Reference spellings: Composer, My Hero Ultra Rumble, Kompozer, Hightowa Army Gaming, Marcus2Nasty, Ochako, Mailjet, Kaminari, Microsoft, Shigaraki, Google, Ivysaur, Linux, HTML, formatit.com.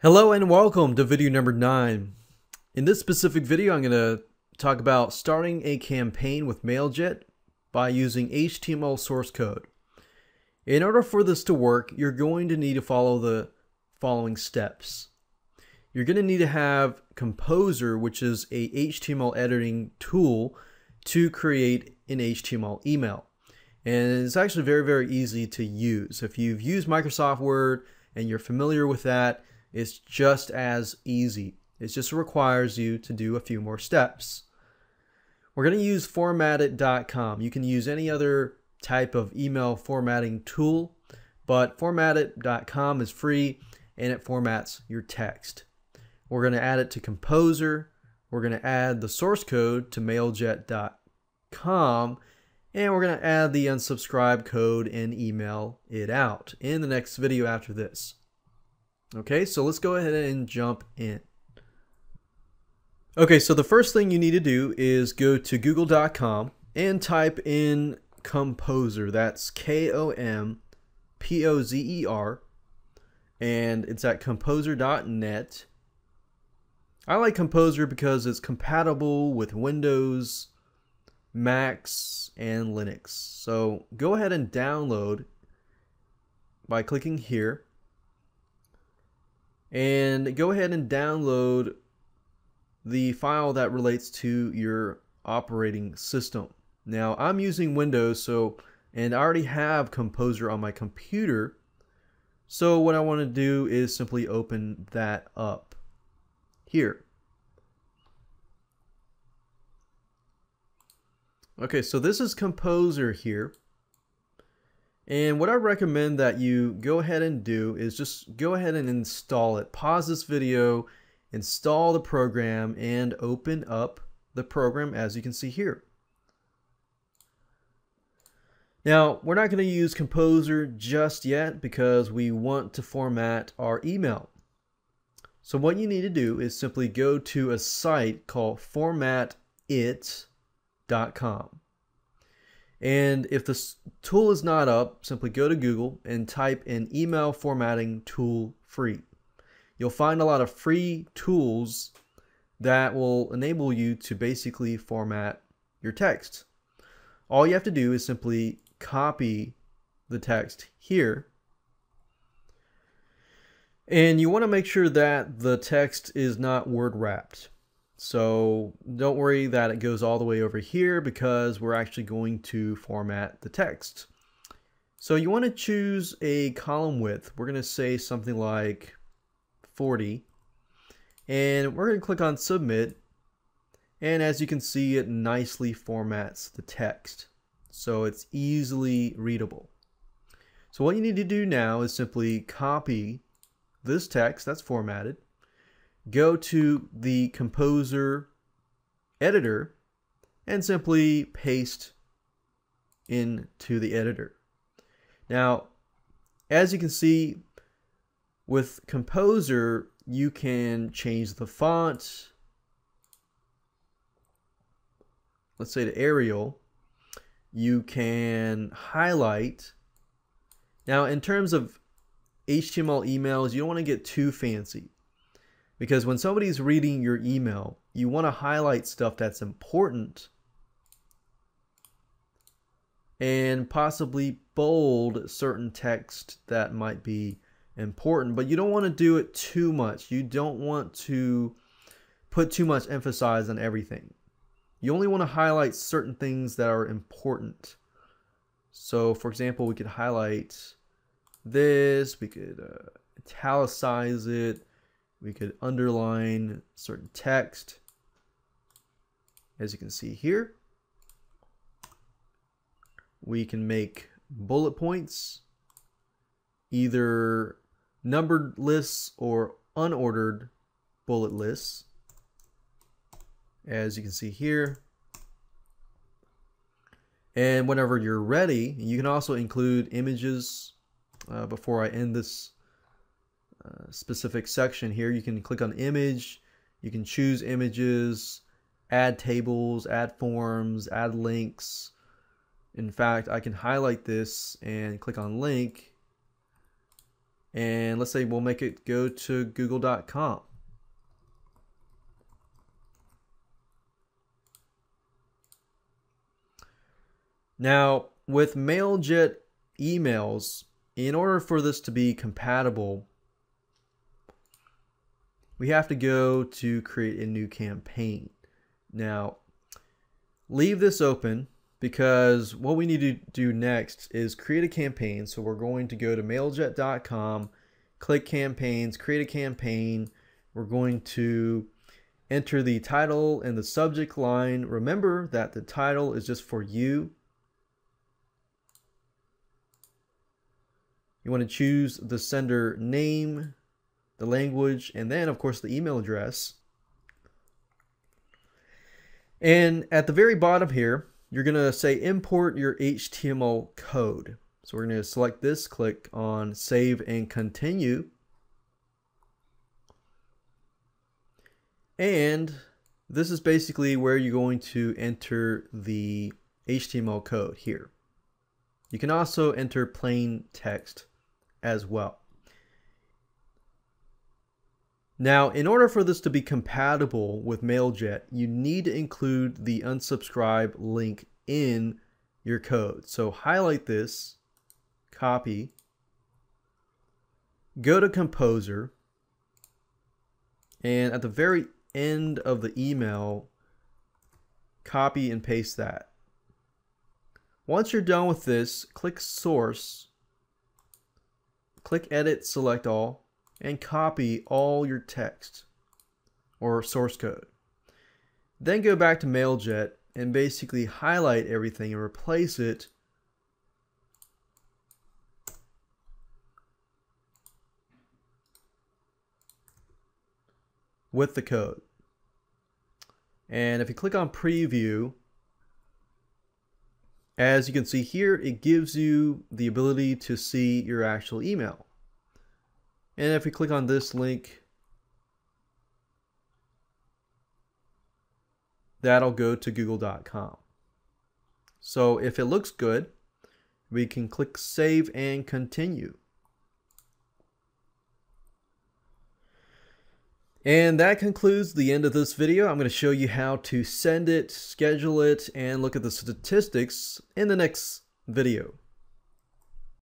Hello and welcome to video number 9. In this specific video, I'm going to talk about starting a campaign with Mailjet by using HTML source code. In order for this to work, you're going to need to follow the following steps. You're going to need to have Composer, which is a HTML editing tool, to create an HTML email. And it's actually very, very easy to use. If you've used Microsoft Word and you're familiar with that, it's just as easy. It just requires you to do a few more steps. We're going to use formatit.com. You can use any other type of email formatting tool, but formatit.com is free and it formats your text. We're going to add it to Composer. We're going to add the source code to mailjet.com, and we're going to add the unsubscribe code and email it out in the next video after this. Okay, so let's go ahead and jump in. Okay, so the first thing you need to do is go to google.com and type in Composer. That's Kompozer, and it's at composer.net. I like Composer because it's compatible with Windows, Macs, and Linux. So go ahead and download by clicking here. And go ahead and download the file that relates to your operating system. Now I'm using Windows, and I already have Composer on my computer. So what I want to do is simply open that up here. Okay, so this is Composer here. And what I recommend that you go ahead and do is just go ahead and install it. Pause this video, install the program, and open up the program as you can see here. Now, we're not going to use Composer just yet because we want to format our email. So what you need to do is simply go to a site called formatit.com. And if this tool is not up, simply go to Google and type in email formatting tool free. You'll find a lot of free tools that will enable you to basically format your text. All you have to do is simply copy the text here. And you want to make sure that the text is not word wrapped. So don't worry that it goes all the way over here because we're actually going to format the text. So you want to choose a column width. We're going to say something like 40. And we're going to click on Submit. And as you can see, it nicely formats the text. So it's easily readable. So what you need to do now is simply copy this text that's formatted. Go to the Composer editor and simply paste into the editor. Now, as you can see with Composer, you can change the font, let's say to Arial. You can highlight. Now, in terms of HTML emails, you don't want to get too fancy, because when somebody's reading your email, you want to highlight stuff that's important and possibly bold certain text that might be important, but you don't want to do it too much. You don't want to put too much emphasis on everything. You only want to highlight certain things that are important. So for example, we could highlight this, we could italicize it, we could underline certain text, as you can see here. We can make bullet points, either numbered lists or unordered bullet lists, as you can see here. And whenever you're ready, you can also include images. Before I end this specific section here, you can click on image, you can choose images, add tables, add forms, add links. In fact, I can highlight this and click on link and let's say we'll make it go to google.com. Now, with Mailjet emails, in order for this to be compatible, we have to go to create a new campaign. Now, leave this open because what we need to do next is create a campaign. So we're going to go to mailjet.com, click campaigns, create a campaign. We're going to enter the title and the subject line. Remember that the title is just for you. You want to choose the sender name, the language, and then of course the email address. And at the very bottom here, you're going to say import your HTML code. So we're going to select this, click on save and continue. And this is basically where you're going to enter the HTML code here. You can also enter plain text as well. Now, in order for this to be compatible with Mailjet, you need to include the unsubscribe link in your code. So highlight this, copy, go to Composer, and at the very end of the email, copy and paste that. Once you're done with this, click Source, click Edit, Select All, and copy all your text or source code. Then go back to Mailjet and basically highlight everything and replace it with the code. And if you click on preview, as you can see here, it gives you the ability to see your actual email. And if we click on this link, that'll go to google.com. So if it looks good, we can click save and continue. And that concludes the end of this video. I'm going to show you how to send it, schedule it, and look at the statistics in the next video.